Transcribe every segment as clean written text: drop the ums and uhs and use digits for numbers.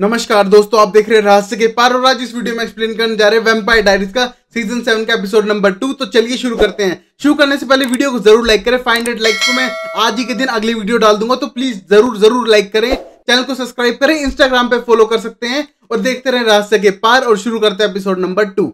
नमस्कार दोस्तों, आप देख रहे हैं रहस्य के पार और आज इस वीडियो में एक्सप्लेन करने जा रहे हैं वैम्पायर डायरीज का सीजन 7 का एपिसोड नंबर 2। तो चलिए शुरू करते हैं। शुरू करने से पहले वीडियो को जरूर लाइक करें। 500 लाइक्स को मैं आज ही के दिन अगली वीडियो डाल दूंगा, तो प्लीज जरूर लाइक करें। चैनल को सब्सक्राइब करें, इंस्टाग्राम पे फॉलो कर सकते हैं और देखते रहें रहस्य के पार। और शुरू करते हैं एपिसोड नंबर 2।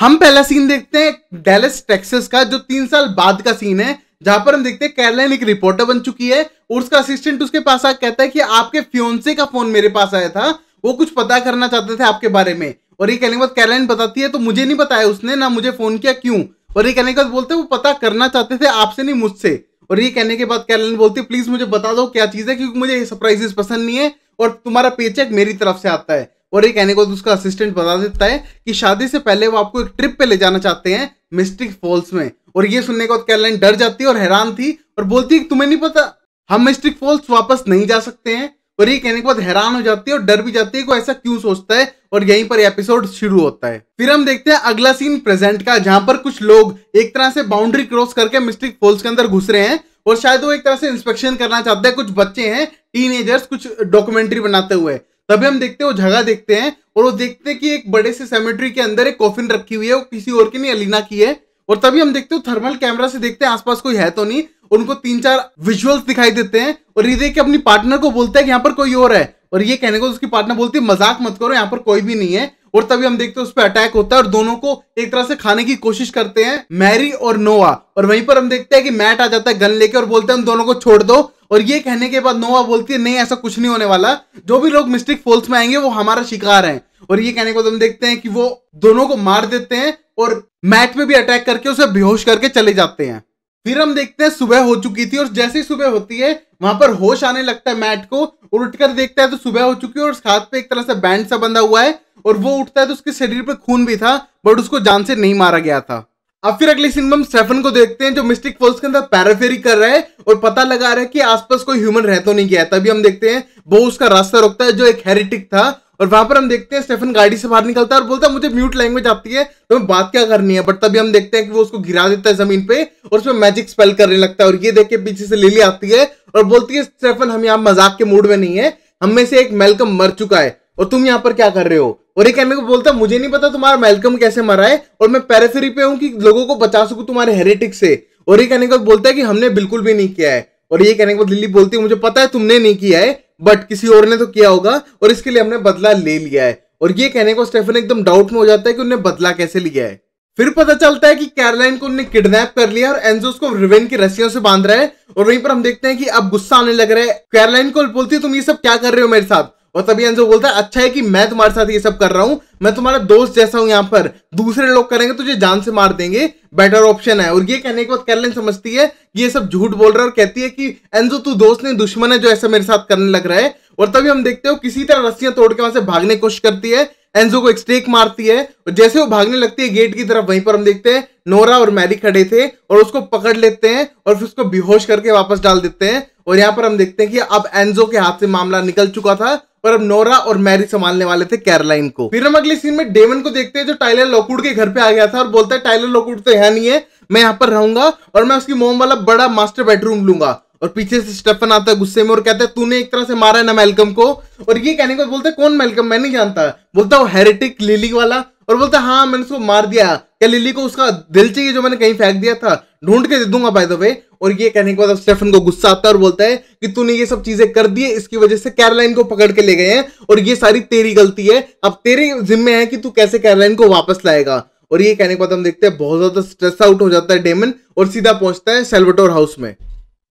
हम पहला सीन देखते हैं डैलस टेक्सास का, जो 3 साल बाद का सीन है, जहां पर हम देखते हैं कैरोलाइन एक रिपोर्टर बन चुकी है और उसका असिस्टेंट उसके पास आकर कहता है कि आपके फियोंसे का फोन मेरे पास आया था, वो कुछ पता करना चाहते थे आपके बारे में। और ये कहने के बाद कैरोलाइन बताती है तो मुझे नहीं बताया उसने, ना मुझे फोन किया क्यों। और ये कहने के बाद बोलते हैं वो पता करना चाहते थे आपसे, नहीं मुझसे। और ये कहने के बाद कैरोलाइन बोलती है प्लीज मुझे बता दो क्या चीज है, क्योंकि मुझे सरप्राइजेस पसंद नहीं है और तुम्हारा पेचेक मेरी तरफ से आता है। और ये कहने के बाद उसका असिस्टेंट बता देता है कि शादी से पहले वो आपको एक ट्रिप पे ले जाना चाहते हैं मिस्टिक फॉल्स में। और ये सुनने के बाद कैरोलाइन डर जाती है और हैरान थी और बोलती है तुम्हें नहीं पता हम मिस्टिक फॉल्स वापस नहीं जा सकते हैं। और ये कहने के बाद हैरान हो जाती है और डर भी जाती है कोई ऐसा क्यों सोचता है। और यहीं पर एपिसोड शुरू होता है। फिर हम देखते हैं अगला सीन प्रेजेंट का, जहां पर कुछ लोग एक तरह से बाउंड्री क्रॉस करके मिस्टिक फॉल्स के अंदर घुस रहे हैं और शायद वो एक तरह से इंस्पेक्शन करना चाहते हैं। कुछ बच्चे हैं, टीनेजर्स, कुछ डॉक्यूमेंट्री बनाते हुए। तभी हम देखते हैं वो जगह देखते हैं और वो देखते हैं कि एक बड़े से सेमेट्री के अंदर एक कॉफिन रखी हुई है, वो किसी और की नहीं, एलिना की है। और तभी हम देखते हैं थर्मल कैमरा से देखते हैं आसपास कोई है तो नहीं, और उनको 3-4 विजुअल्स दिखाई देते हैं। और ये देख के अपनी पार्टनर को बोलता है कि यहाँ पर कोई और है। और ये कहने को उसकी पार्टनर बोलती है मजाक मत करो, यहाँ पर कोई भी नहीं है। और तभी हम देखते हैं उस पर अटैक होता है और दोनों को एक तरह से खाने की कोशिश करते हैं मैरी और नोआ। और वहीं पर हम देखते हैं कि मैट आ जाता है गन लेके और बोलते हैं उन दोनों को छोड़ दो। और ये कहने के बाद नोआ बोलती है नहीं ऐसा कुछ नहीं होने वाला, जो भी लोग मिस्टिक फॉल्स में आएंगे वो हमारा शिकार है। और ये कहने के बाद हम देखते हैं कि वो दोनों को मार देते हैं और मैट पे भी अटैक करके उसे बेहोश करके चले जाते हैं। फिर हम देखते हैं सुबह हो चुकी थी और जैसे ही सुबह होती है वहां पर होश आने लगता है मैट को और उठकर देखता है तो सुबह हो चुकी है और उसके हाथ पे एक तरह से बैंड सा बंधा हुआ है। और वो उठता है तो उसके शरीर पर खून भी था, बट उसको जान से नहीं मारा गया था। अब फिर अगले सीन में हम स्टेफन को देखते हैं जो मिस्टिक फॉल्स के अंदर पैराफेरी कर रहा है और पता लगा रहा है कि आसपास कोई ह्यूमन रह तो नहीं गया है। तभी हम देखते हैं वो उसका रास्ता रोकता है जो एक हेरेटिक था। और वहां पर हम देखते हैं स्टेफन गाड़ी से बाहर निकलता है और बोलता है मुझे म्यूट लैंग्वेज आती है तो मैं बात क्या करनी है। बट तभी हम देखते हैं कि वो उसको गिरा देता है जमीन पे और उसमें मैजिक स्पेल करने लगता है। और ये देख के पीछे से लिली आती है और बोलती है स्टेफन हम यहाँ मजाक के मूड में नहीं है, हम में से एक मैल्कम मर चुका है और तुम यहाँ पर क्या कर रहे हो। और ये कहने को बोलता है मुझे नहीं पता तुम्हारा मैल्कम कैसे मरा है और मैं पेरिफेरी पे हूँ कि लोगों को बचा सकूं तुम्हारे हेरेटिक से। और ये कहने को बोलता है कि हमने बिल्कुल भी नहीं किया है। और ये कहने के बाद लिली बोलती है मुझे पता है तुमने नहीं किया है, बट किसी और ने तो किया होगा और इसके लिए हमने बदला ले लिया है। और ये कहने को स्टेफन एकदम डाउट में हो जाता है कि उन्हें बदला कैसे लिया है। फिर पता चलता है कि कैरोलाइन को उन्हें किडनैप कर लिया और एंजो उसको रिवेन की रस्सियों से बांध रहा है। और वहीं पर हम देखते हैं कि अब गुस्सा आने लग रहा है, कैरोलाइन को बोलती है तुम ये सब क्या कर रहे हो मेरे साथ। और तभी एंजो बोलता है अच्छा है कि मैं तुम्हारे साथ ये सब कर रहा हूँ, मैं तुम्हारा दोस्त जैसा हूँ, यहाँ पर दूसरे लोग करेंगे तुझे जान से मार देंगे, बेटर ऑप्शन है। और ये कहने के बाद कैरोलाइन समझती है कि ये सब झूठ बोल रहा है और कहती है कि एंजो तू दोस्त नहीं दुश्मन है जो ऐसा मेरे साथ करने लग रहा है। और तभी हम देखते हो किसी तरह रस्सियां तोड़ के वहां से भागने की कोशिश करती है, एंजो को एक स्टेक मारती है और जैसे वो भागने लगती है गेट की तरफ वहीं पर हम देखते हैं नोरा और मैरी खड़े थे और उसको पकड़ लेते हैं और फिर उसको बेहोश करके वापस डाल देते हैं। और यहाँ पर हम देखते हैं कि अब एंजो के हाथ से मामला निकल चुका था और अब नोरा और मैरी संभालने वाले थे कैरोलाइन को। फिर हम अगले सीन में डेमन को देखते हैं जो टाइलर लॉकवुड के घर पे आ गया था और बोलता है टाइलर लॉकवुड तो यहाँ नहीं है, मैं यहाँ पर रहूंगा और मैं उसकी मोम वाला बड़ा मास्टर बेडरूम लूंगा। और पीछे से स्टेफन आता है गुस्से में और कहता है तूने एक तरह से मारा है ना मैल्कम को। और ये कहने को बोलता है कौन मैल्कम, मैं नहीं जानता। बोलता है वो हेरेटिक लिली वाला। और बोलता है हाँ मैंने उसको मार दिया, क्या लिली को उसका दिल चाहिए जो मैंने कहीं फेंक दिया था, ढूंढ के दे दूंगा बाय द वे। और ये कहने के बाद स्टेफन को गुस्सा आता है और बोलता है कि तूने ये सब चीजें कर दी है, इसकी वजह से कैरोलाइन को पकड़ के ले गए हैं और ये सारी तेरी गलती है, अब तेरे जिम्मे है कि तू कैसे कैरोलाइन को वापस लाएगा। और ये कहने के बाद हम देखते हैं बहुत ज्यादा स्ट्रेस आउट हो जाता है डेमन और सीधा पहुंचता है साल्वाटोर हाउस में।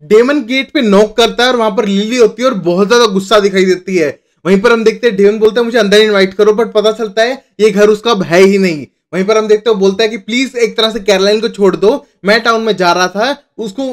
डेमन गेट पे नॉक करता है और वहां पर लिली होती है और बहुत ज्यादा गुस्सा दिखाई देती है। वहीं पर हम देखते हैं डेमन बोलता है मुझे अंदर इनवाइट करो, बट पता चलता है ये घर उसका अब है ही नहीं। वहीं पर हम देखते हैं बोलता है कि प्लीज एक तरह से कैरोलाइन को छोड़ दो, मैं टाउन में जा रहा था, उसको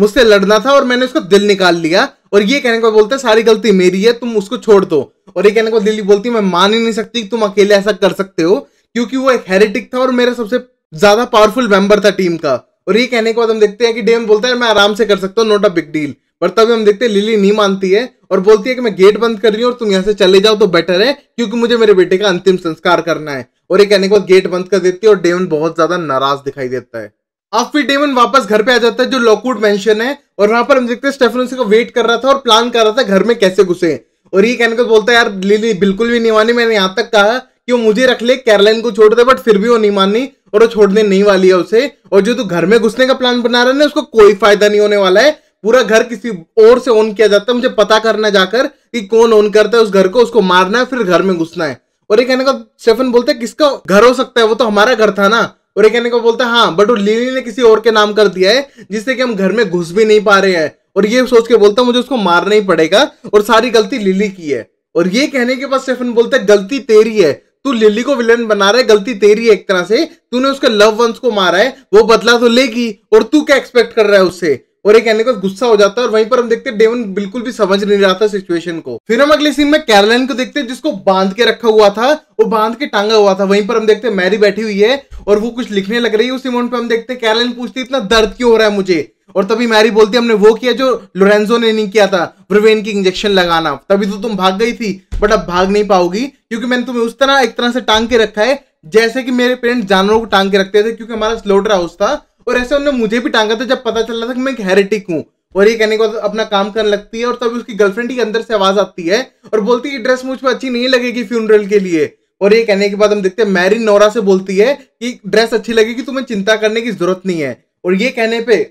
मुझसे लड़ना था और मैंने उसका दिल निकाल लिया। और ये कहने को बोलता है सारी गलती मेरी है, तुम उसको छोड़ दो। और ये कहने को लिली बोलती है मैं मान ही नहीं सकती तुम अकेले ऐसा कर सकते हो, क्योंकि वो एक हेरेटिक था और मेरा सबसे ज्यादा पावरफुल मेंबर था टीम का। और ये कहने के बाद हम देखते हैं कि डेमन बोलता है मैं आराम से कर सकता हूँ, नॉट अ बिग डील। पर तभी हम देखते हैं लिली नहीं मानती है और बोलती है कि मैं गेट बंद कर रही हूँ और तुम यहाँ से चले जाओ तो बेटर है, क्योंकि मुझे मेरे बेटे का अंतिम संस्कार करना है। और ये कहने के बाद गेट बंद कर देती है और डेमन बहुत ज्यादा नाराज दिखाई देता है। अब फिर डेमन वापस घर पे आ जाता है जो लॉकवुड मेंशन है, और वहां पर हम देखते हैं स्टेफन उसका वेट कर रहा था और प्लान कर रहा था घर में कैसे घुसे, और ये कहने को बोलता है यार लिली बिल्कुल भी नहीं मानी, मैंने यहाँ तक कहा कि वो मुझे रख ले कैरोलाइन को छोड़ दे, बट फिर भी वो नहीं मानी और वो छोड़ने नहीं वाली है उसे, और जो तू घर में घुसने का प्लान बना रहा है ना उसको कोई फायदा नहीं होने वाला है, पूरा घर किसी और से ऑन किया जाता है, मुझे पता करना जाकर कि कौन ऑन करता है उस घर को, उसको मारना है फिर घर में घुसना है। और ये कहने को स्टेफन बोलता है किसका घर हो सकता है, वो तो हमारा घर था ना, और ये कहने को बोलता है हाँ बट वो लिली ने किसी और के नाम कर दिया है जिससे कि हम घर में घुस भी नहीं पा रहे हैं, और ये सोच के बोलता है मुझे उसको मारना ही पड़ेगा और सारी गलती लिली की है। और ये कहने के बाद स्टेफन बोलता है गलती तेरी है, तू लिली को विलेन बना रहा है, गलती तेरी है, एक तरह से तूने उसके लव वंस को मारा है, वो बदला तो लेगी और तू क्या एक्सपेक्ट कर रहा है उससे, और ये कहने को गुस्सा हो जाता है। और वहीं पर हम देखते हैं डेमन बिल्कुल भी समझ नहीं रहा था सिचुएशन को। फिर हम अगले सीन में कैरोलाइन को देखते हैं जिसको बांध के रखा हुआ था, वो बांध के टांगा हुआ था। वहीं पर हम देखते हैं मैरी बैठी हुई है और वो कुछ लिखने लग रही है। उसी मोमेंट पर हम देखते हैं कैरोलाइन पूछती है इतना दर्द क्यों हो रहा है मुझे, और तभी मैरी बोलती है हमने वो किया जो लोरेंजो ने नहीं किया था, ब्रिवेन की इंजेक्शन लगाना, तभी तो तुम भाग गई थी बट अब भाग नहीं पाओगी क्योंकि मैंने तुम्हें उस तरह एक तरह से टांग के रखा है जैसे कि मेरे पेरेंट्स जानवरों को टांग के रखते थे क्योंकि हमारा स्लॉटर हाउस था, और ऐसे उन्होंने मुझे भी टांगा था जब पता चल रहा था कि मैं एक हेरेटिक हूँ। और ये कहने को अपना काम करने लगती है और तभी उसकी गर्लफ्रेंड ही अंदर से आवाज आती है और बोलती है कि ड्रेस मुझ पर अच्छी नहीं लगेगी फ्यूनरल के लिए। और ये कहने के बाद हम देखते हैं मैरी नोरा से बोलती है कि ड्रेस अच्छी लगेगी, तुम्हें चिंता करने की जरूरत नहीं है। और ये कहने पे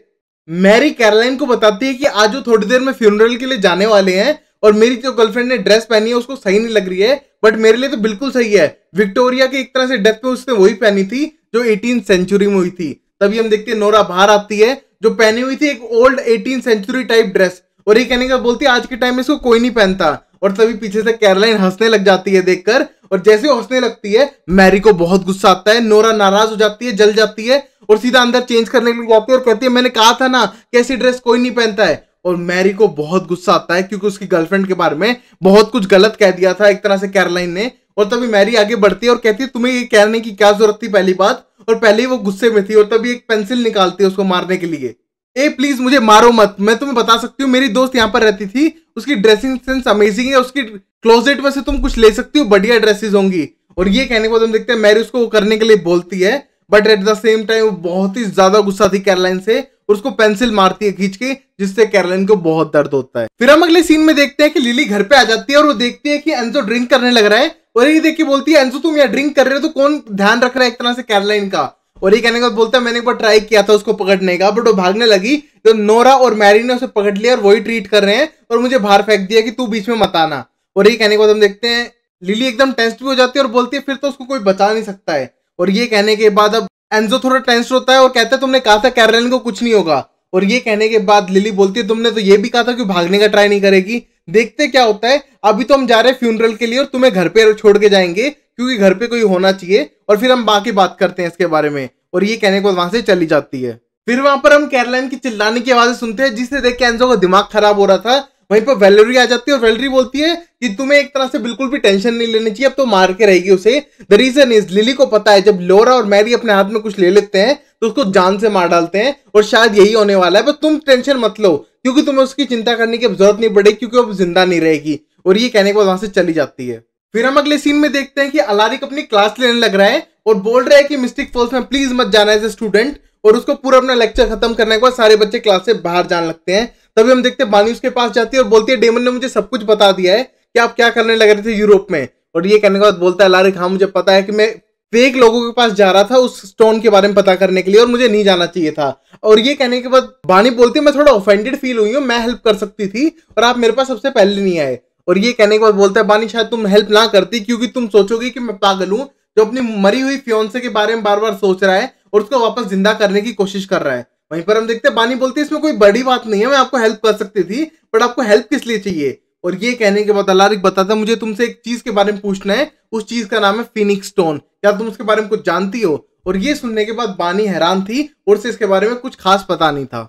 मैरी कैरोलाइन को बताती है कि आज वो थोड़ी देर में फ्यूनरल के लिए जाने वाले हैं और मेरी जो गर्लफ्रेंड ने ड्रेस पहनी है उसको सही नहीं लग रही है बट मेरे लिए तो बिल्कुल सही है, विक्टोरिया के एक तरह से डेथ पे उसने वही पहनी थी जो 18वीं सेंचुरी में हुई थी। तभी हम देखते हैं नोरा बाहर आती है जो पहनी हुई थी एक ओल्ड 18वीं सेंचुरी टाइप ड्रेस, और ये कहने का बोलती है आज के टाइम में इसको कोई नहीं पहनता। और तभी पीछे से कैरोलाइन हंसने लग जाती है देखकर, और जैसे हंसने लगती है मैरी को बहुत गुस्सा आता है, नोरा नाराज हो जाती है, जल जाती है और सीधा अंदर चेंज करने के लिए जाती है और कहती है मैंने कहा था ना कैसी ड्रेस कोई नहीं पहनता है। और मैरी को बहुत गुस्सा आता है क्योंकि उसकी गर्लफ्रेंड के बारे में बहुत कुछ गलत कह दिया था एक तरह से कैरोलाइन ने। और तभी मैरी आगे बढ़ती है और कहती है तुम्हें ये कहने की क्या जरूरत थी पहली बात, और पहले ही वो गुस्से में थी। और तभी एक पेंसिल निकालती है उसको मारने के लिए, ए प्लीज मुझे मारो मत, मैं तुम्हें बता सकती हूँ मेरी दोस्त यहाँ पर रहती थी, उसकी ड्रेसिंग सेंस अमेजिंग है, उसकी क्लोजेट में से तुम कुछ ले सकती हो, बढ़िया ड्रेसेस होंगी। और ये कहने के बाद हम देखते हैं मैरी उसको वो करने के लिए बोलती है but at the same time वो बहुत ही ज्यादा गुस्सा थी कैरोलाइन से, उसको पेंसिल मारती है खींच के जिससे कैरोलाइन को बहुत दर्द होता है। फिर हम अगले सीन में देखते हैं कि लिली घर पे आ जाती है और वो देखती है कि एंजो ड्रिंक करने लग रहा है, और ये देख के बोलती है एंजो तुम यहाँ ड्रिंक कर रहे हो तो कौन ध्यान रख रहा है एक तरह से कैरोलाइन का। और ये कहने को बोलता है मैंने एक बार ट्राई किया था उसको पकड़ने का बट वो भागने लगी तो नोरा और मैरी ने उसे पकड़ लिया और वही ट्रीट कर रहे हैं और मुझे बाहर फेंक दिया कि तू बीच में मत आना। और ये कहने के बाद हम देखते हैं लिली एकदम टेंस भी हो जाती है और बोलती है फिर तो उसको कोई बचा नहीं सकता है। और ये कहने के बाद अब एंजो थोड़ा टेंस होता है और कहता है तुमने कहा था कैरोलाइन को कुछ नहीं होगा। और ये कहने के बाद लिली बोलती है तुमने तो ये भी कहा था कि भागने का ट्राई नहीं करेगी, देखते क्या होता है, अभी तो हम जा रहे हैं फ्यूनरल के लिए और तुम्हें घर पे छोड़ के जाएंगे क्योंकि घर पे कोई होना चाहिए और फिर हम बाकी बात करते हैं इसके बारे में। और ये कहने के बाद वहां से चली जाती है। फिर वहां पर हम कैरोलाइन की चिल्लाने की आवाजें सुनते हैं जिसे देख के एंजो का दिमाग खराब हो रहा था। वहीं पर वैलेरी आ जाती है और वैलेरी बोलती है कि तुम्हें एक तरह से बिल्कुल भी टेंशन नहीं लेनी चाहिए, अब तो मार के रहेगी उसे। द रीजन इज लिली को पता है जब लोरा और मैरी अपने हाथ में कुछ ले लेते हैं तो उसको जान से मार डालते हैं और शायद यही होने वाला है, पर तुम टेंशन मत लो क्योंकि तुम्हें उसकी चिंता करने की जरूरत नहीं पड़ेगी क्योंकि अब जिंदा नहीं रहेगी। और ये कहने के बाद वहां से चली जाती है। फिर हम अगले सीन में देखते हैं कि अलारिक अपनी क्लास लेने लग रहा है और बोल रहा है कि मिस्टिक फॉल्स में प्लीज मत जाना एज ए स्टूडेंट, और उसको पूरा अपना लेक्चर खत्म करने के बाद सारे बच्चे क्लास से बाहर जाने लगते हैं। तभी हम देखते हैं बानी उसके पास जाती है और बोलती है डेमन ने मुझे सब कुछ बता दिया है कि आप क्या करने लग रहे थे यूरोप में। और ये कहने के बाद बोलता है अलारिक हाँ मुझे पता है कि मैं फेक लोगों के पास जा रहा था उस स्टोन के बारे में पता करने के लिए और मुझे नहीं जाना चाहिए था। और ये कहने के बाद बानी बोलती है मैं थोड़ा ऑफेंडेड फील हुई हूँ, मैं हेल्प कर सकती थी और आप मेरे पास सबसे पहले नहीं आए। और ये कहने के बाद बोलता है बानी शायद तुम हेल्प ना करती क्योंकि तुम सोचोगी कि मैं पागल हूँ जो अपनी मरी हुई फियोंसे के बारे में बार बार सोच रहा है और उसको वापस जिंदा करने की कोशिश कर रहा है। वहीं पर हम देखते हैं बानी बोलती है इसमें कोई बड़ी बात नहीं है, मैं आपको हेल्प कर सकती थी बट आपको हेल्प किस लिए चाहिए। और ये कहने के बाद अलारिक बताता है मुझे तुमसे एक चीज के बारे में पूछना है, उस चीज का नाम है फीनिक्स स्टोन, क्या तुम उसके बारे में कुछ जानती हो। और ये सुनने के बाद बानी हैरान थी और उसे इसके बारे में कुछ खास पता नहीं था।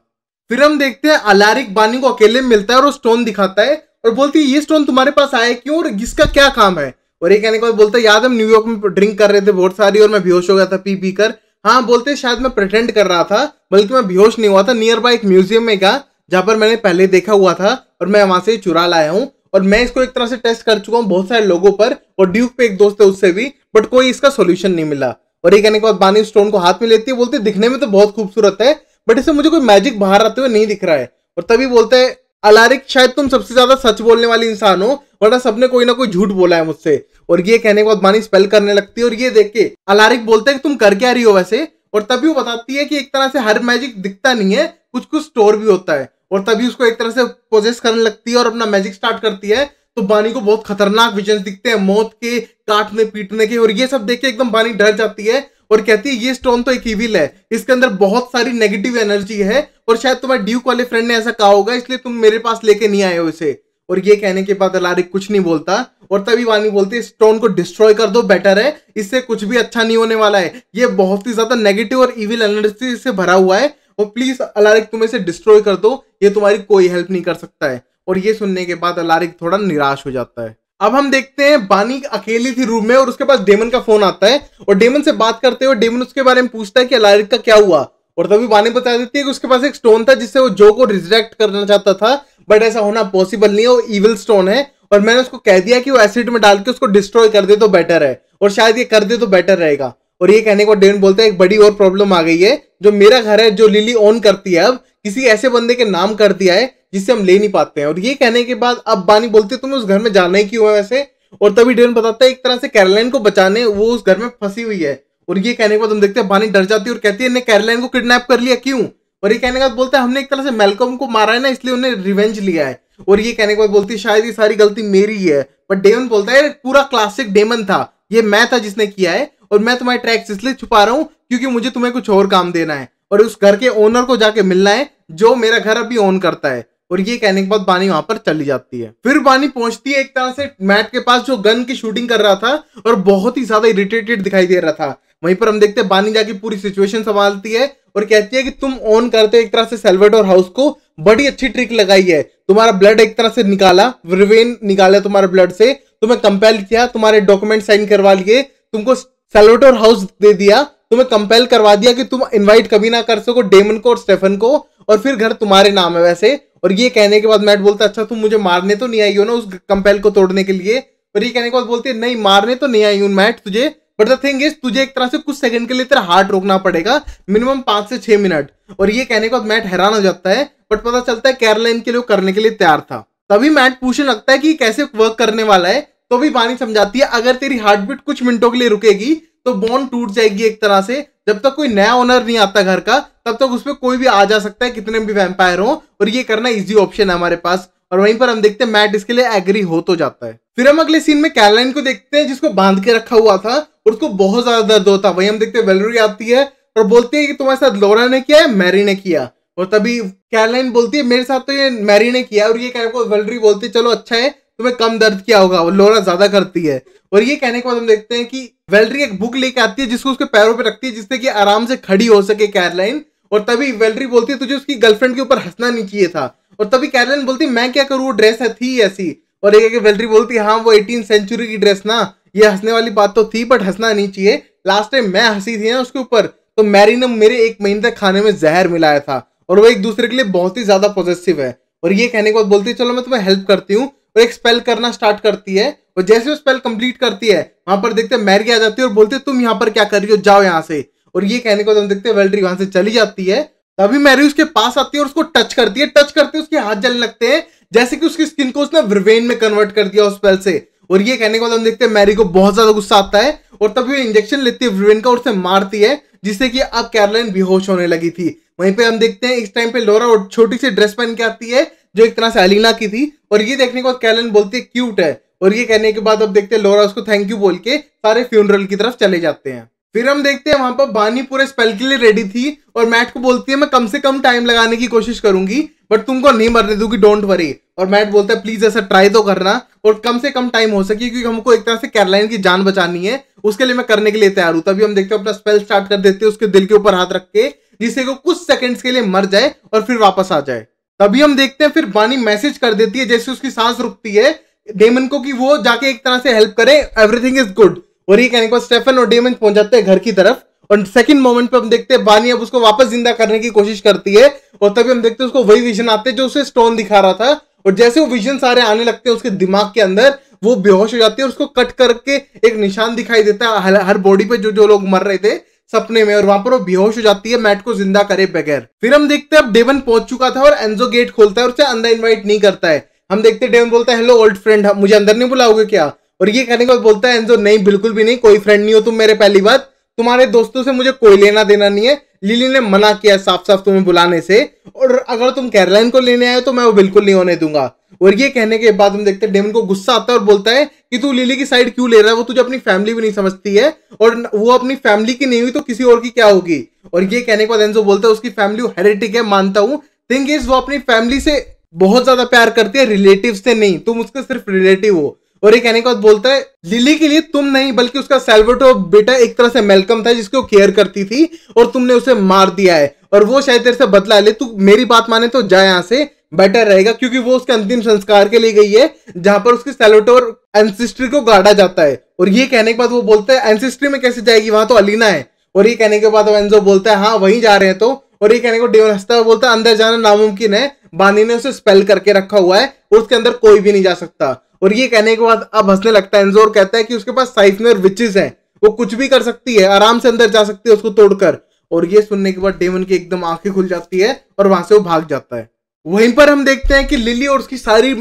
फिर हम देखते हैं अलारिक बानी को अकेले मिलता है और वो स्टोन दिखाता है और बोलती है ये स्टोन तुम्हारे पास आया क्यों और इसका क्या काम है। और ये कहने के बाद बोलता है याद हम न्यूयॉर्क में ड्रिंक कर रहे थे बहुत सारी और मैं बेहोश हो गया था पी पी कर। हाँ बोलते शायद मैं प्रिटेंड कर रहा था, बल्कि मैं बेहोश नहीं हुआ था, नियर बाय एक म्यूजियम में गया जहाँ पर मैंने पहले देखा हुआ था और मैं वहां से चुरा लाया हूँ। और मैं इसको एक तरह से टेस्ट कर चुका हूँ बहुत सारे लोगों पर और ड्यूक पे एक दोस्त है उससे भी, बट कोई इसका सोल्यूशन नहीं मिला। और ये कहने के बाद बानी स्टोन को हाथ में लेती है, बोलते है, दिखने में तो बहुत खूबसूरत है बट इससे मुझे कोई मैजिक बाहर आते हुए नहीं दिख रहा है। और तभी बोलता है अलारिक शायद तुम सबसे ज्यादा सच बोलने वाले इंसान हो, वरना सबने कोई ना कोई झूठ बोला है मुझसे। और ये कहने के बाद बानी स्पेल करने लगती है और ये देख के अलारिक बोलता है कि तुम कर क्या रही हो वैसे। और तभी वो बताती है कि एक तरह से हर मैजिक दिखता नहीं है, कुछ कुछ स्टोर भी होता है। और तभी उसको एक तरह से पोजेस करने लगती है और अपना मैजिक स्टार्ट करती है। तो बानी को बहुत खतरनाक विजन्स दिखते हैं, मौत के, काटने पीटने के, और ये सब देख के एकदम बानी डर जाती है और कहती है ये स्टोन तो एक इविल है, इसके अंदर बहुत सारी नेगेटिव एनर्जी है और शायद तुम्हारे ड्यूक वाले फ्रेंड ने ऐसा कहा होगा इसलिए तुम मेरे पास लेके नहीं आए हो इसे। और ये कहने के बाद अलारिक कुछ नहीं बोलता और तभी वानी बोलती है स्टोन को डिस्ट्रॉय कर दो, बेटर है, इससे कुछ भी अच्छा नहीं होने वाला है, ये बहुत ही ज्यादा नेगेटिव और इविल एनर्जी से भरा हुआ है और प्लीज अलारिक तुम इसे डिस्ट्रॉय कर दो, ये तुम्हारी कोई हेल्प नहीं कर सकता है। और ये सुनने के बाद अलारिक थोड़ा निराश हो जाता है। अब हम देखते हैं बानी अकेली थी रूम में और उसके पास डेमन का फोन आता है और डेमन से बात करते हुए डेमन उसके बारे में पूछता है कि अलारिक का क्या हुआ। और तभी बानी बता देती है कि उसके पास एक स्टोन था जिससे वो जो को रिजेक्ट करना चाहता था बट ऐसा होना पॉसिबल नहीं है, वो इविल स्टोन है और मैंने उसको कह दिया कि वो एसिड में डाल के उसको डिस्ट्रॉय कर दे तो बेटर है और शायद ये कर दे तो बेटर रहेगा। और ये कहने को डेमन बोलता है एक बड़ी और प्रॉब्लम आ गई है, जो मेरा घर है जो लिली ऑन करती है अब किसी ऐसे बंदे के नाम कर दिया है जिससे हम ले नहीं पाते हैं। और ये कहने के बाद अब बानी बोलती है तुम उस घर में जाना ही क्यों है वैसे। और तभी डेमन बताता है एक तरह से कैरोलाइन को बचाने वो उस घर में फंसी हुई है। और ये कहने के बाद हम देखते हैं बानी डर जाती है और कहती है इन्हें कैरोलाइन को किडनैप कर लिया क्यों। और ये कहने के बाद बोलता है हमने एक तरह से मैल्कम को मारा है ना इसलिए उन्हें रिवेंज लिया है। और ये कहने के बाद बोलती है शायद ये सारी गलती मेरी ही है। बट डेमन बोलता है पूरा क्लासिक डेमन था, ये मैं था जिसने किया है और मैं तुम्हारे ट्रैक्स इसलिए छुपा रहा हूँ क्योंकि मुझे तुम्हें कुछ और काम देना है और उस घर के ओनर को जाके मिलना है जो मेरा घर अभी ओन करता है। और ये कहने के बाद बानी वहां पर चली जाती है। फिर बानी पहुंचती है एक तरह से मैट के पास जो गन की शूटिंग कर रहा था और बहुत ही ज्यादा इरिटेटेड दिखाई दे रहा था। वहीं पर हम देखते हैं बानी जाके पूरी सिचुएशन संभालती है और कहती है कि तुम ऑन करते हो एक तरह से साल्वाडोर हाउस को, बड़ी अच्छी ट्रिक लगाई है, तुम्हारा ब्लड एक तरह से निकाला, रिवेन निकाला तुम्हारे ब्लड से, तुम्हें कंपेल किया, तुम्हारे डॉक्यूमेंट साइन करवा लिए, तुमको साल्वाडोर हाउस दे दिया, तुम्हें कंपेल करवा दिया कि तुम इनवाइट कभी ना कर सको डेमन को और स्टेफन को और फिर घर तुम्हारे नाम है वैसे। और ये कहने के बाद मैट बोलता है अच्छा तुम मुझे मारने तो नहीं आई हो ना उस कंपेल को तोड़ने के लिए। और ये कहने के बाद बोलती है नहीं मारने तो नहीं आई हूँ मैट तुझे, बट द थिंग इज तुझे एक तरह से कुछ सेकंड के लिए तेरा हार्ट रोकना पड़ेगा, मिनिमम 5 से 6 मिनट। और ये कहने के बाद मैट हैरान हो जाता है बट पता चलता है कैरोलाइन के लिए करने के लिए तैयार था। तभी मैट पूछने लगता है कि कैसे वर्क करने वाला है। तो भी बानी समझाती है अगर तेरी हार्ट बीट कुछ मिनटों के लिए रुकेगी तो बॉन्ड टूट जाएगी एक तरह से, जब तक कोई नया ओनर नहीं आता घर का तब तक उसमें कोई भी आ जा सकता है, कितने भी वैम्पायर हो, और ये करना इजी ऑप्शन है हमारे पास। और वहीं पर हम देखते हैं मैट इसके लिए एग्री हो तो जाता है। फिर हम अगले सीन में कैरोलाइन को देखते हैं जिसको बांध के रखा हुआ था और उसको बहुत ज्यादा दर्द होता। वहीं हम देखते हैं वैलेरी आती है और बोलती है कि तुम्हारे साथ लोरा ने किया है मैरी ने किया। और तभी कैरोलाइन बोलती है मेरे साथ तो ये मैरी ने किया। और ये कहने को वैलेरी बोलती है चलो अच्छा है तुम्हें कम दर्द किया होगा, वो लोरा ज्यादा करती है। और ये कहने के बाद हम देखते हैं कि वैलेरी एक बुक लेके आती है जिसको उसके पैरों पे रखती है जिससे कि आराम से खड़ी हो सके कैरोलाइन। और तभी वैलेरी बोलती है तुझे उसकी गर्लफ्रेंड के ऊपर हंसना नहीं चाहिए था। और तभी कैरोलाइन बोलती है मैं क्या करूँ, वो ड्रेस थी ऐसी। और एक वैलेरी बोलती है हाँ वो 18वीं सेंचुरी की ड्रेस ना, ये हंसने वाली बात तो थी बट हंसना नहीं चाहिए, लास्ट टाइम मैं हंसी थी ना उसके ऊपर तो मैरी ने मेरे 1 महीने तक खाने में जहर मिलाया था। और वो एक दूसरे के लिए बहुत ही ज्यादा पॉजिटिव है। और ये कहने के बाद बोलती है चलो मैं तुम्हें हेल्प करती हूँ। और एक स्पेल करना स्टार्ट करती है और जैसे वो स्पेल कंप्लीट करती है वहां पर देखते हैं मैरी आ जाती है और बोलती है तुम यहाँ पर क्या कर रही हो, जाओ यहाँ से। और ये कहने को हम देखते हैं वैलेरी वहां से चली जाती है। तभी मैरी उसके पास आती है और उसको टच करती है, टच करते उसके हाथ जलने लगते हैं जैसे कि उसकी स्किन को उसने विरवेन में कन्वर्ट कर दिया उस स्पेल से। और ये कहने को हम देखते हैं मैरी को बहुत ज्यादा गुस्सा आता है और तभी वो इंजेक्शन लेती है विरवेन का और उसे मारती है जिससे कि अब कैरोलाइन बेहोश होने लगी थी। वहीं पे हम देखते हैं इस टाइम पे लोरा और छोटी सी ड्रेस पहन के आती है जो एक तरह से एलिना की थी। और ये देखने के बाद कैरोलाइन बोलती है क्यूट है। और ये कहने के बाद अब देखते हैं लोरा उसको थैंक यू बोल के सारे फ्यूनरल की तरफ चले जाते हैं। फिर हम देखते हैं वहां पर बानी पूरे स्पेल के लिए रेडी थी और मैट को बोलती है मैं कम से कम टाइम लगाने की कोशिश करूंगी बट तुमको नहीं मरने दूंगी, डोंट वरी। और मैट बोलता है प्लीज ऐसा ट्राई तो करना और कम से कम टाइम हो सके क्योंकि हमको एक तरह से कैरोलाइन की जान बचानी है, उसके लिए मैं करने के लिए तैयार हूँ। तभी हम देखते हैं अपना स्पेल स्टार्ट कर देते हैं उसके दिल के ऊपर हाथ रख के जिससे वो कुछ सेकंड्स के लिए मर जाए और फिर वापस आ जाए। तभी हम देखते हैं फिर बानी मैसेज कर देती है जैसे उसकी सांस रुकती है डेमन को कि वो जाके एक तरह से हेल्प करे, एवरीथिंग इज गुड। और ये कहने के बाद स्टेफन और डेमन पहुंच जाते हैं घर की तरफ और सेकंड मोमेंट पे हम देखते हैं बानी अब उसको वापस जिंदा करने की कोशिश करती है। और तभी हम देखते हैं उसको वही विजन आते हैं जो उसे स्टोन दिखा रहा था। और जैसे वो विजन सारे आने लगते हैं उसके दिमाग के अंदर वो बेहोश हो जाती है और उसको कट करके एक निशान दिखाई देता है हर बॉडी पे जो जो लोग मर रहे थे सपने में, और वहां पर वो बेहोश हो जाती है मैट को जिंदा करे बगैर। फिर हम देखते हैं अब डेवन पहुंच चुका था और एंजो गेट खोलता है और उसे अंदर इन्वाइट नहीं करता है। हम देखते हैं डेवन बोलता है हेलो ओल्ड फ्रेंड, मुझे अंदर नहीं बुलाओगे क्या? और ये कहने के बाद बोलता है एंजो नहीं बिल्कुल भी नहीं, कोई फ्रेंड नहीं हो तुम मेरे, पहली बात तुम्हारे दोस्तों से मुझे कोई लेना देना नहीं है, लिली ने मना किया साफ साफ तुम्हें बुलाने से, और अगर तुम कैरोलाइन को लेने आए तो मैं वो बिल्कुल नहीं होने दूंगा। और ये कहने के बाद हम देखते हैं डेमन को गुस्सा आता है और बोलता है कि तू लिली की साइड क्यों ले रहा है, वो तुझे अपनी फैमिली भी नहीं समझती है, और वो अपनी फैमिली की नहीं हुई तो किसी और की क्या होगी। और ये कहने के बाद एंजो बोलता है उसकी फैमिली हेरेटिक है मानता हूँ, थिंग इज वो अपनी फैमिली से बहुत ज्यादा प्यार करती है, रिलेटिव से नहीं, तुम उसके सिर्फ रिलेटिव हो। और ये कहने के बाद बोलता है लिली के लिए तुम नहीं बल्कि उसका साल्वाटोर बेटा एक तरह से मैल्कम था जिसको केयर करती थी और तुमने उसे मार दिया है, और वो शायद तेरे से बदला ले, तू मेरी बात माने तो जा यहाँ से, बेटर रहेगा, क्योंकि वो उसके अंतिम संस्कार के लिए गई है जहां पर उसके साल्वाटोर एंसेस्ट्री को गाड़ा जाता है। और ये कहने के बाद वो बोलता है एंसेस्ट्री में कैसे जाएगी, वहां तो अलीना है। और ये कहने के बाद एंजो बोलता है हाँ वहीं जा रहे हैं तो। और ये कहने को डेवन हंसता है, बोलता है अंदर जाना नामुमकिन है, बानी ने उसे स्पेल करके रखा हुआ है और उसके अंदर कोई भी नहीं जा सकता। और ये कहने के बाद अब हंसने लगता है एंजो और कहता है कि उसके पास साइफनर विचेस हैं, वो कुछ भी कर सकती है, आराम से अंदर जा सकती है उसको तोड़कर। और ये सुनने के बाद डेमन की एकदम आंखें खुल जाती है और वहां से वो भाग जाता है। वहीं पर हम देखते हैं कि लिली और उसकी सारी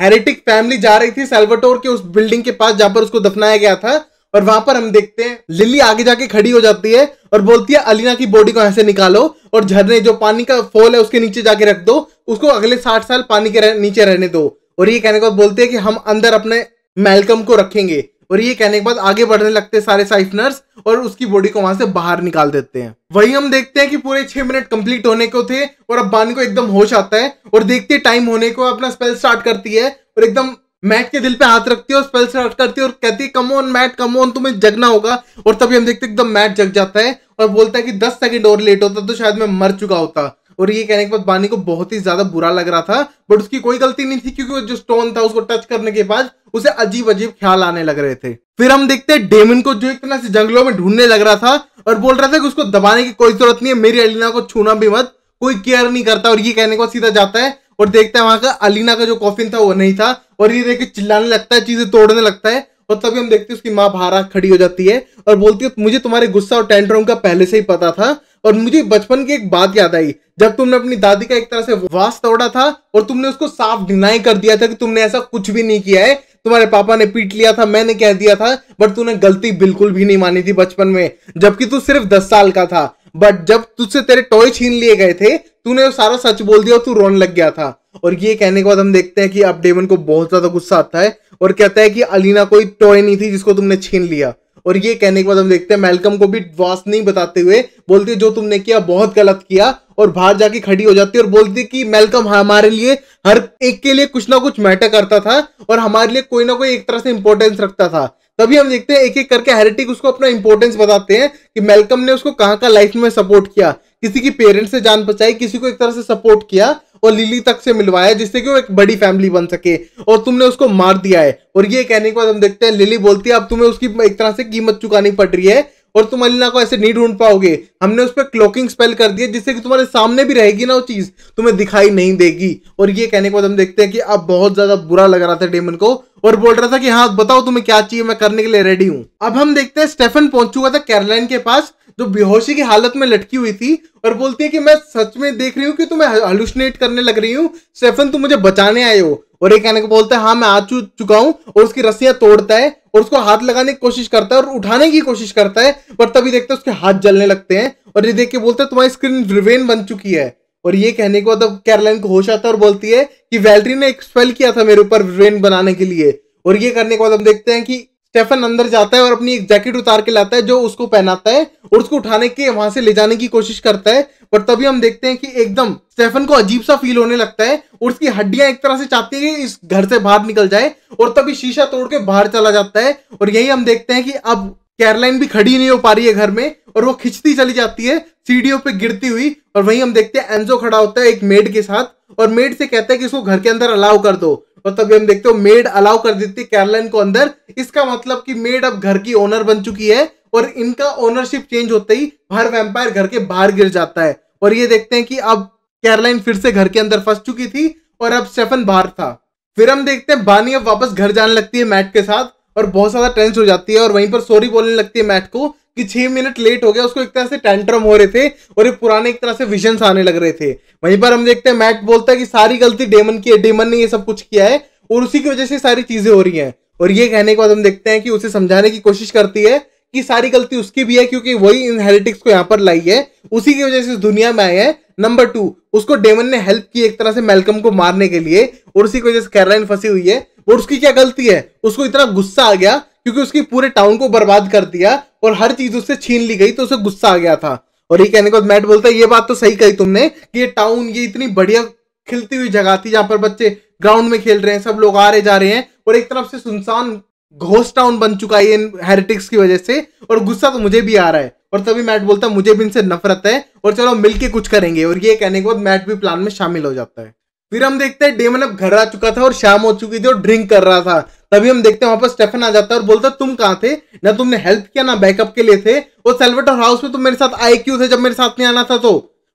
हेरेटिक फैमिली जा रही थी साल्वाटोर के उस बिल्डिंग के पास जहां पर उसको दफनाया गया था, और वहां पर हम देखते हैं लिली आगे जाके खड़ी हो जाती है और बोलती है अलीना की बॉडी को ऐसे निकालो और झरने जो पानी का फॉल है उसके नीचे जाके रख दो, उसको अगले 60 साल पानी के नीचे रहने दो। और ये कहने के बाद बोलते हैं कि हम अंदर अपने मैल्कम को रखेंगे। और ये कहने के बाद आगे बढ़ने लगते हैं सारे साइफनर्स और उसकी बॉडी को वहां से बाहर निकाल देते हैं। वहीं हम देखते हैं कि पूरे 6 मिनट कंप्लीट होने को थे और अब बानी को एकदम होश आता है और देखते टाइम होने को अपना स्पेल स्टार्ट करती है और एकदम मैट के दिल पे हाथ रखती है और स्पेल स्टार्ट करती है और कहती है come on Matt come on, तुम्हें जगना होगा। और तभी हम देखते हैं एकदम मैट जग जाता है और बोलता है कि 10 सेकंड और लेट होता तो शायद मैं मर चुका होता। और ये कहने के बाद बानी को बहुत ही ज्यादा बुरा लग रहा था, बट उसकी कोई गलती नहीं थी क्योंकि जो स्टोन था उसको टच करने के बाद उसे अजीब अजीब ख्याल आने लग रहे थे। फिर हम देखते हैं डेमन को जो एक तरह से जंगलों में ढूंढने लग रहा था और बोल रहा था कि उसको दबाने की कोई जरूरत नहीं है, मेरी अलीना को छूना भी मत, कोई केयर नहीं करता। और ये कहने के बाद सीधा जाता है और देखता है वहां का अलीना का जो कॉफिन था वो नहीं था, और ये देखकर चिल्लाने लगता है, चीजें तोड़ने लगता है। और तभी हम देखते हैं उसकी माँ बाहर खड़ी हो जाती है और बोलती है मुझे तुम्हारे गुस्सा और टेंट्रम का पहले से ही पता था, और मुझे बचपन की एक बात याद आई जब तुमने अपनी दादी का एक तरह से वास तोड़ा था और तुमने उसको साफ डिनाई कर दिया था कि तुमने ऐसा कुछ भी नहीं किया है, तुम्हारे पापा ने पीट लिया था, मैंने कह दिया था, बट तूने गलती बिल्कुल भी नहीं मानी थी बचपन में, जबकि तू सिर्फ 10 साल का था, बट जब तुझसे तेरे टॉय छीन लिए गए थे तूने वो सारा सच बोल दिया और तू रोने लग गया था। और ये कहने के बाद हम देखते हैं कि अब डेमन को बहुत ज्यादा गुस्सा आता है और कहता है कि अलीना कोई टॉय नहीं थी जिसको तुमने छीन लिया। और ये कहने के बाद हम देखते हैं मैल्कम को भी वास नहीं बताते हुए बोलती है जो तुमने किया बहुत गलत किया, और बाहर जाके खड़ी हो जाती है और बोलती है कि मैल्कम हमारे लिए हर एक के लिए कुछ ना कुछ मैटर करता था और हमारे लिए कोई ना कोई एक तरह से इंपॉर्टेंस रखता था। तभी हम देखते हैं एक एक करके हेरेटिक उसको अपना इंपॉर्टेंस बताते हैं कि मैल्कम ने उसको कहाँ का लाइफ में सपोर्ट किया, किसी की पेरेंट्स से जान बचाई, किसी को एक तरह से सपोर्ट किया और लिली तक से मिलवाया जिससे कि वो एक बड़ी फैमिली बन सके, और तुमने उसको मार दिया है। और ये कहने के बाद हम देखते हैं लिली बोलती है अब तुम्हें उसकी एक तरह से कीमत चुकानी पड़ रही है और तुम अलीना को ऐसे नहीं ढूंढ पाओगे, हमने उस पर क्लॉकिंग स्पेल कर दिया जिससे कि तुम्हारे सामने भी रहेगी ना वो चीज, तुम्हें दिखाई नहीं देगी। और ये कहने के बाद हम देखते हैं कि अब बहुत ज्यादा बुरा लग रहा था डेमन को और बोल रहा था कि हाँ बताओ तुम्हें क्या चाहिए, मैं करने के लिए रेडी हूँ। अब हम देखते हैं स्टेफन पहुंच चुका था कैरोलाइन के पास जो बेहोशी की हालत में लटकी हुई थी और बोलती है कि मैं सच में देख रही हूँ कि तुम्हें हलुसिनेट करने लग रही हूँ, स्टेफन तुम मुझे बचाने आए हो। और एक कहने को बोलता है हाँ मैं आ चुका हूँ, और उसकी रस्सियां तोड़ता है और उसको हाथ लगाने की कोशिश करता है और उठाने की कोशिश करता है, पर तभी देखते हैं उसके हाथ जलने लगते हैं और ये देख के बोलता है तुम्हारी स्किन रिवेन बन चुकी है। और ये कहने को तब कैरोलाइन को होश आता है और बोलती है कि वैलेरी ने एक स्पेल किया था मेरे ऊपर रिवेन बनाने के लिए। और ये करने के बाद हम देखते हैं कि स्टेफन अंदर जाता है और अपनी एक जैकेट उतार के लाता है जो उसको पहनाता है और उसको उठाने के वहां से ले जाने की कोशिश करता है, पर तभी हम देखते हैं कि एकदम स्टेफन को अजीब सा फील होने लगता है और उसकी हड्डियां एक तरह से चाहती है कि इस घर से बाहर निकल जाए, और तभी शीशा तोड़ के बाहर चला जाता है। और यही हम देखते हैं कि अब कैरोलाइन भी खड़ी नहीं हो पा रही है घर में और वो खिंचती चली जाती है सीढ़ियों पे गिरती हुई। और वहीं हम देखते हैं एंजो खड़ा होता है एक मेड के साथ और मेड से कहता है कि इसको घर के अंदर अलाउ कर दो, और तभी हम देखते हो मेड अलाउ कर देती है कैरोलाइन को अंदर। इसका मतलब कि मेड अब घर की ओनर बन चुकी है और इनका ओनरशिप चेंज होते ही हर वैम्पायर घर के बाहर गिर जाता है। और ये देखते हैं कि अब कैरोलाइन फिर से घर के अंदर फंस चुकी थी और अब स्टेफन बाहर था। फिर हम देखते हैं बानी अब वापस घर जाने लगती है मैट के साथ और बहुत ज्यादा टेंस हो जाती है और वहीं पर सॉरी बोलने लगती है मैट को कि 6 मिनट लेट हो गया। उसको एक तरह से टेंट्रम हो रहे थे और ये पुराने एक तरह से विजन्स आने लग रहे थे। वहीं पर हम देखते हैं मैट बोलता है कि सारी गलती डेमन की है, डेमन ने ये सब कुछ किया है और उसी की वजह से सारी चीजें हो रही हैं। और ये कहने के बाद हम देखते हैं कि उसे समझाने की कोशिश करती है कि सारी गलती उसकी भी है क्योंकि वही इन हेरेटिक्स को यहाँ पर लाई है, उसी की वजह से इस दुनिया में आए हैं। नंबर 2, उसको डेमन ने हेल्प की एक तरह से मैल्कम को मारने के लिए और उसी की वजह से कैरोलाइन फंसी हुई है। और उसकी क्या गलती है, उसको इतना गुस्सा आ गया क्योंकि उसकी पूरे टाउन को बर्बाद कर दिया और हर चीज उससे छीन ली गई तो उसे गुस्सा आ गया था। और ये कहने के बाद मैट बोलता है ये बात तो सही कही तुमने कि ये टाउन ये इतनी बढ़िया खिलती हुई जगह थी जहाँ पर बच्चे ग्राउंड में खेल रहे हैं, सब लोग आ रहे जा रहे हैं और एक तरफ से सुनसान घोस्ट टाउन बन चुका है इन हेरेटिक्स की वजह से और गुस्सा तो मुझे भी आ रहा है। और तभी मैट बोलता है मुझे भी इनसे नफरत है और चलो मिलके कुछ करेंगे। और ये कहने के बाद मैट भी प्लान में शामिल हो जाता है। फिर हम देखते हैं डेमन अब घर आ चुका था और शाम हो चुकी थी और ड्रिंक कर रहा था। तभी हम देखते हैं वहां पर स्टेफन आ जाता है और बोलता है तुम कहाँ थे, ना तुमने हेल्प किया ना बैकअप के लिए थे और साल्वाटोर हाउस में तुम मेरे साथ आए क्यों थे जब मेरे साथ नहीं आना था तो।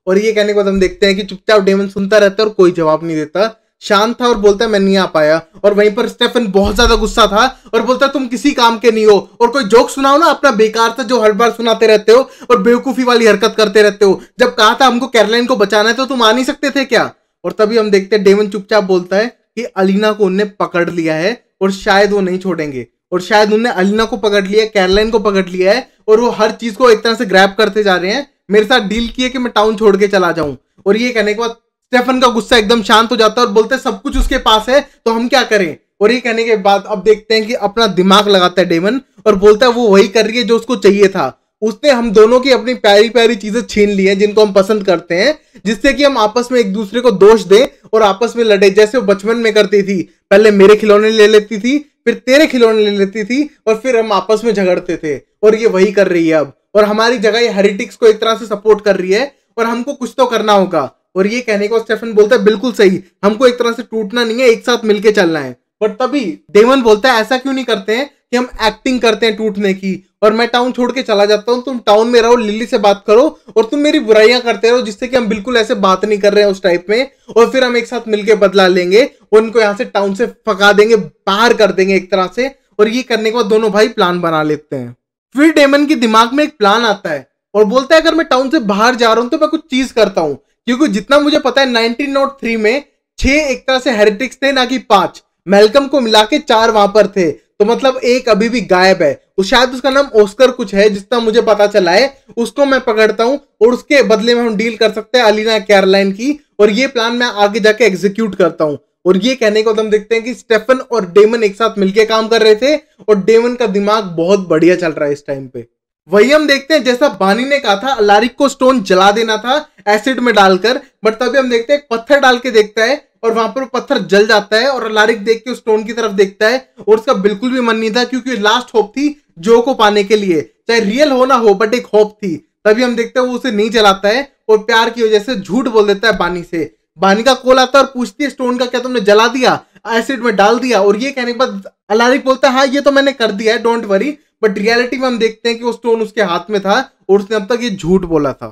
और ये कहने के बाद हम देखते हैं कि चुपचाप डेमन सुनता रहता है और कोई जवाब नहीं देता, शांत था और बोलता है मैं नहीं आ पाया। और वहीं पर स्टेफन बहुत ज्यादा गुस्सा था और बोलता है तुम किसी काम के नहीं हो और कोई जोक सुनाओ ना अपना बेकार था जो हर बार सुनाते रहते हो और बेवकूफी वाली हरकत करते रहते हो। जब कहा था हमको कैरोलाइन को बचाना है तो तुम आ नहीं सकते थे क्या। और तभी हम देखते हैं डेमन चुपचाप बोलता है कि एलिना को उनने पकड़ लिया है और शायद वो नहीं छोड़ेंगे और शायद उनने एलिना को पकड़ लिया है, कैरोलाइन को पकड़ लिया है और वो हर चीज को एक तरह से ग्रैब करते जा रहे हैं। मेरे साथ डील किए कि मैं टाउन छोड़ के चला जाऊं। और ये कहने के बाद स्टेफन का गुस्सा एकदम शांत हो जाता है और बोलते हैं सब कुछ उसके पास है तो हम क्या करें। और ये कहने के बाद अब देखते हैं कि अपना दिमाग लगाता है डेमन और बोलता है वो वही कर रही है जो उसको चाहिए था, उसने हम दोनों की अपनी प्यारी प्यारी चीजें छीन ली हैं जिनको हम पसंद करते हैं, जिससे कि हम आपस में एक दूसरे को दोष दें और आपस में लड़े। जैसे वो बचपन में करती थी, पहले मेरे खिलौने ले लेती थी फिर तेरे खिलौने ले लेती थी और फिर हम आपस में झगड़ते थे और ये वही कर रही है अब। और हमारी जगह ये हेरेटिक्स को एक तरह से सपोर्ट कर रही है और हमको कुछ तो करना होगा। और ये कहने को स्टेफन बोलता है बिल्कुल सही, हमको एक तरह से टूटना नहीं है, एक साथ मिलकर चलना है। पर तभी डेमन बोलता है ऐसा क्यों नहीं करते हैं कि हम एक्टिंग करते हैं टूटने की और मैं टाउन छोड़ के चला जाता हूँ, तुम टाउन में रहो, लिली से बात करो और तुम मेरी बुराइयां करते रहो जिससे कि हम बिल्कुल ऐसे बात नहीं कर रहे हैं उस टाइप में और फिर हम एक साथ मिलके बदला लेंगे और उनको यहाँ से टाउन से फका देंगे, बाहर कर देंगे एक तरह से। और ये करने के बाद दोनों भाई प्लान बना लेते हैं। फिर डेमन के दिमाग में एक प्लान आता है और बोलता है अगर मैं टाउन से बाहर जा रहा हूँ तो मैं कुछ चीज करता हूँ क्योंकि जितना मुझे पता है 1903 में 6 एक तरह से हेरेटिक्स थे ना कि 5, मैल्कम को मिला के 4 वहां पर थे तो मतलब एक अभी भी गायब है, शायद उसका नाम ओस्कर कुछ है जितना मुझे पता चला है। उसको मैं पकड़ता हूं और उसके बदले में हम डील कर सकते हैं एलिना कैरोलाइन की और ये प्लान मैं आगे जाके एग्जीक्यूट करता हूं। और ये कहने को हम देखते हैं कि स्टेफन और डेमन एक साथ मिलकर काम कर रहे थे और डेमन का दिमाग बहुत बढ़िया चल रहा है इस टाइम पे। वही हम देखते हैं जैसा बानी ने कहा था अलारिक को स्टोन जला देना था एसिड में डालकर, बट तभी हम देखते हैं एक पत्थर डाल के देखता है और वहां पर पत्थर जल जाता है और अलारिक देख के उस स्टोन की तरफ देखता है और उसका बिल्कुल भी मन नहीं था क्योंकि लास्ट होप थी जो को पाने के लिए, चाहे रियल हो ना हो बट एक होप थी। तभी हम देखते हैं वो उसे नहीं जलाता है और प्यार की वजह से झूठ बोल देता है बानी से। बानी का कॉल आता है और पूछती है स्टोन का क्या तुमने जला दिया, एसिड में डाल दिया। और ये कहने के बाद अलारिक बोलता है हाँ ये तो मैंने कर दिया है, डोंट वरी। बट रियलिटी में हम देखते हैं कि वो स्टोन उसके हाथ में था और उसने अब तक ये झूठ बोला था।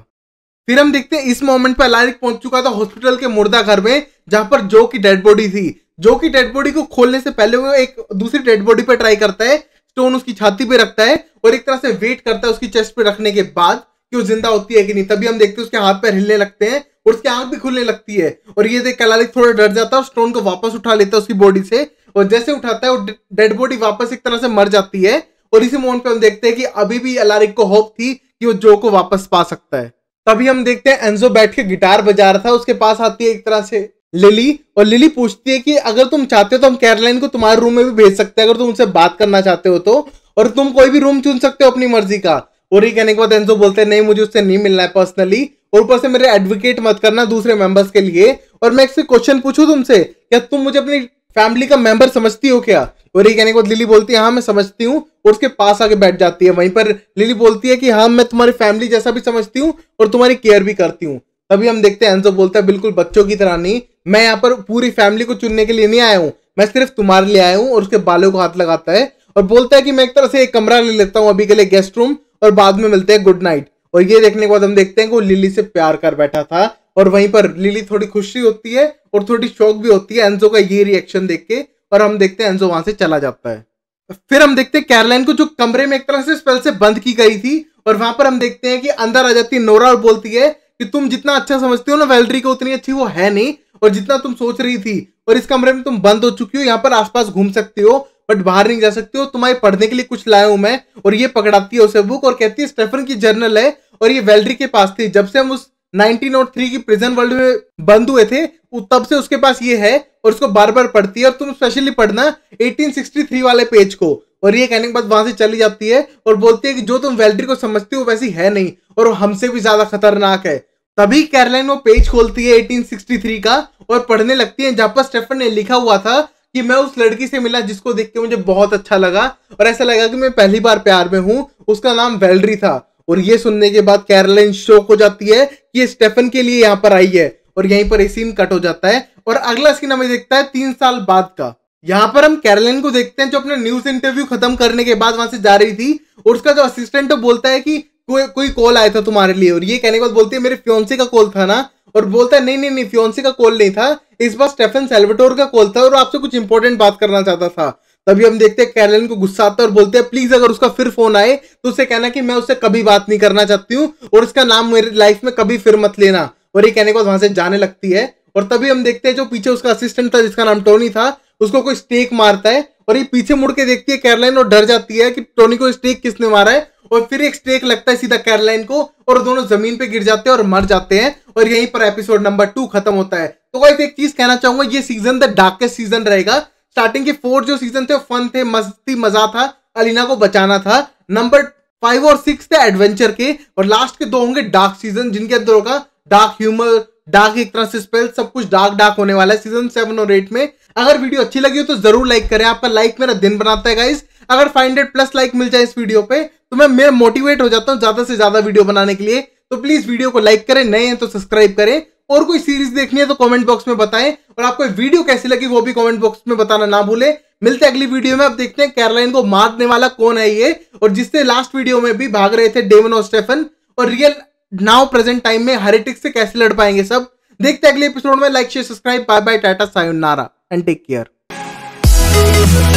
फिर हम देखते हैं इस मोमेंट पर अलारिक पहुंच चुका था हॉस्पिटल के मुर्दा घर में जहां पर जो की डेड बॉडी थी। जो की डेड बॉडी को खोलने से पहले वो एक दूसरी डेड बॉडी पर ट्राई करता है, स्टोन उसकी छाती पे रखता है और एक तरह से वेट करता है उसकी चेस्ट पे रखने के बाद कि वो जिंदा होती है कि नहीं। तभी हम देखते हैं उसके हाथ पैर हिलने लगते हैं और उसकी आंख भी खुलने लगती है और ये देख अलारिक थोड़ा डर जाता है और स्टोन को वापस उठा लेता है उसकी बॉडी से और जैसे उठाता है वो डेड बॉडी वापस एक तरह से मर जाती है। और इसी मोमेंट पे हम देखते हैं कि अभी भी अलारिक को होप थी कि वो जो को वापस पा सकता है। तभी हम देखते हैं एंजो बैठ के गिटार बजा रहा था, उसके पास आती है एक तरह से लिली और लिली पूछती है कि अगर तुम चाहते हो तो हम कैरोलाइन को तुम्हारे रूम में भी भेज सकते हैं अगर तुम उनसे बात करना चाहते हो तो, और तुम कोई भी रूम चुन सकते हो अपनी मर्जी का। और ये कहने के बाद एंजो बोलते हैं नहीं मुझे उससे नहीं मिलना है पर्सनली और ऊपर से मेरे एडवोकेट मत करना दूसरे मेंबर्स के लिए। और मैं एक क्वेश्चन पूछूं तुमसे, क्या तुम मुझे अपनी फैमिली का मेंबर समझती हो क्या। और ये कहने के बाद लिली बोलती है हाँ मैं समझती हूँ और उसके पास आके बैठ जाती है। वहीं पर लिली बोलती है कि हाँ मैं तुम्हारी फैमिली जैसा भी समझती हूँ और तुम्हारी केयर भी करती हूँ। तभी हम देखते हैं एंजो बोलता है बिल्कुल बच्चों की तरह नहीं, मैं यहाँ पर पूरी फैमिली को चुनने के लिए नहीं आया हूँ, मैं सिर्फ तुम्हारे लिए आया हूँ। और उसके बालों को हाथ लगाता है और बोलता है कि मैं एक तरह से एक कमरा ले लेता हूँ अभी के लिए, गेस्ट रूम, और बाद में मिलते हैं, गुड नाइट। और ये देखने के बाद हम देखते हैं कि वो लिली से प्यार कर बैठा था और वहीं पर लिली थोड़ी खुशी होती है और थोड़ी शौक भी होती है एंजो का ये रिएक्शन देख के, और हम देखते हैं एंजो वहां से चला जाता है। फिर हम देखते हैं कैरोलाइन को जो कमरे में एक तरह से स्पेल से बंद की गई थी, और वहां पर हम देखते हैं कि अंदर आ जाती है नोरा और बोलती है कि तुम जितना अच्छा समझते हो ना वैलेरी को उतनी अच्छी वो है नहीं, और जितना तुम सोच रही थी, और इस कमरे में तुम बंद हो चुकी हो, यहाँ पर आसपास घूम सकते हो बट बाहर नहीं जा सकते हो, तुम्हारे पढ़ने के लिए कुछ लाया हूं मैं। और ये पकड़ाती है उसे बुक और कहती है स्टेफन की जर्नल है और ये वैलेरी के पास थी, जब से हम उस 1903 की प्रिजन वर्ल्ड में बंद हुए थे तब से उसके पास ये है और उसको बार बार पढ़ती है, और तुम स्पेशली पढ़ना 1863 वाले पेज को। और ये कहने के बाद वहां से चली जाती है और बोलती है कि जो तुम वैलेरी को समझते हो वैसी है नहीं और हमसे भी ज्यादा खतरनाक है। तभी कैरोलाइन वो पेज खोलती है 1863 का और पढ़ने लगती है, जहां पर स्टेफन ने लिखा हुआ था कि मैं उस लड़की से मिला जिसको देख के मुझे बहुत अच्छा लगा और ऐसा लगा कि मैं पहली बार प्यार में हूं, उसका नाम वैलेरी था। और ये सुनने के बाद कैरोलाइन शॉक हो जाती है कि ये स्टेफन के लिए यहाँ पर आई है, और यहीं पर ये सीन कट हो जाता है। और अगला सीन हमें देखता है 3 साल बाद का। यहाँ पर हम कैरोलाइन को देखते हैं जो अपने न्यूज इंटरव्यू खत्म करने के बाद वहां से जा रही थी, और उसका जो असिस्टेंट है बोलता है कि कोई कॉल आया था तुम्हारे लिए, और ये कहने के बाद बोलती है मेरे फियोंसे का कॉल था ना, और बोलता है नहीं फियोंसे का कॉल नहीं था, इस बार स्टेफन साल्वाटोर का कॉल था और आपसे कुछ इंपॉर्टेंट बात करना चाहता था। तभी हम देखते हैं कैरोलाइन को गुस्सा आता है और बोलते हैं प्लीज अगर उसका फिर फोन आए तो उसे कहना कि मैं उससे कभी बात नहीं करना चाहती हूँ और उसका नाम मेरी लाइफ में कभी फिर मत लेना। और ये कहने के बाद वहां से जाने लगती है, और तभी हम देखते हैं जो पीछे उसका असिस्टेंट था जिसका नाम टोनी था उसको कोई स्टेक मारता है, और ये पीछे मुड़ के देखती है कैरोलाइन और डर जाती है कि टोनी को स्टेक किसने मारा है, और फिर एक स्टेक लगता है सीधा कैरोलाइन को और दोनों जमीन पे गिर जाते हैं और मर जाते हैं। और यहीं पर एपिसोड नंबर 2 खत्म होता है। तो गाइस एक चीज कहना चाहूंगा, ये सीजन द डार्केस्ट सीजन रहेगा। स्टार्टिंग के 4 जो सीजन थे फन थे, मस्ती मजा था, एलिना को बचाना था। नंबर 5 और 6 थे एडवेंचर के, और लास्ट के 2 होंगे डार्क सीजन जिनके अंदर होगा डार्क ह्यूमर, डार्क एक तरह से स्पेल, सब कुछ डार्क होने वाला है सीजन 7 और 8 में। अगर वीडियो अच्छी लगी हो तो जरूर लाइक करें, आपका लाइक मेरा दिन बनाता है गाइस। अगर 500+ लाइक मिल जाए इस वीडियो पे तो मैं मोटिवेट हो जाता हूँ ज्यादा से ज्यादा वीडियो बनाने के लिए। तो प्लीज वीडियो को लाइक करें, नए हैं तो सब्सक्राइब करें, और कोई सीरीज देखनी है तो कमेंट बॉक्स में बताएं, और आपको वीडियो कैसी लगी वो भी कमेंट बॉक्स में बताना ना भूलें। मिलते हैं अगली वीडियो में। अब देखते हैं कैरोलाइन को मारने वाला कौन है ये, और जिससे लास्ट वीडियो में भी भाग रहे थे डेमन और स्टेफन, और रियल नाउ प्रेजेंट टाइम में हेरेटिक्स से कैसे लड़ पाएंगे सब। देखते हैं अगले एपिसोड में। Like share subscribe, bye bye tata sayonara and take care.